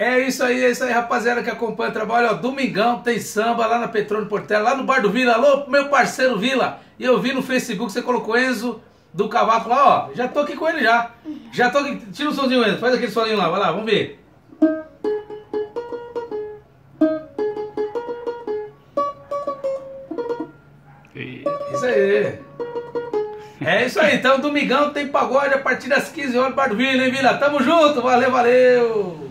É isso aí, rapaziada que acompanha o trabalho. Ó, domingão tem samba lá na Petrônio Portela, lá no Bar do Vila. Alô, meu parceiro Vila. E eu vi no Facebook, você colocou Enzo do Cavaco lá, ó. Já tô aqui com ele já. Já tô aqui. Tira o somzinho, Enzo. Faz aquele solinho lá, vai lá, vamos ver. Isso aí. É isso aí. Então, domingão tem pagode a partir das 15 horas no Bar do Vila, hein, Vila? Tamo junto. Valeu, valeu.